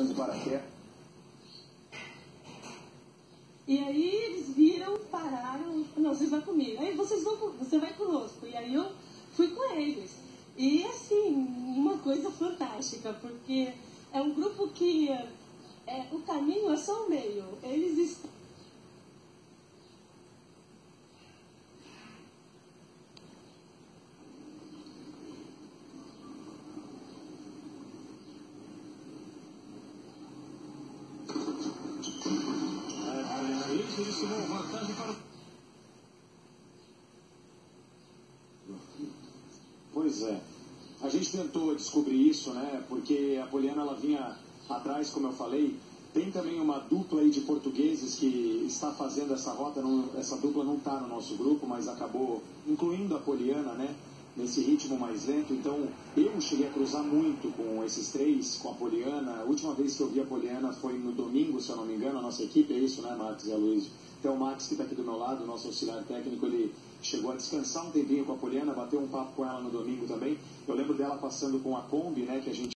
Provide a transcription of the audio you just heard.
coisas para ser. E aí eles viram, pararam, não, vocês vão comigo. Aí vocês vão, você vai conosco. E aí eu fui com eles. E assim, uma coisa fantástica, porque é um grupo que o caminho é só o meio. Eles estão... Pois é, a gente tentou descobrir isso, né, porque a Poliana, ela vinha atrás, como eu falei. Tem também uma dupla aí de portugueses que está fazendo essa rota, não, essa dupla não está no nosso grupo, mas acabou incluindo a Poliana, né, nesse ritmo mais lento. Então eu cheguei a cruzar muito com esses três, com a Poliana. A última vez que eu vi a Poliana foi no domingo, se eu não me engano. A nossa equipe é isso, né, Marcos e Aloysio? Então o Max, que está aqui do meu lado, nosso auxiliar técnico, ele chegou a descansar um tempinho com a Poliana, bateu um papo com ela no domingo também. Eu lembro dela passando com a Kombi, né, que a gente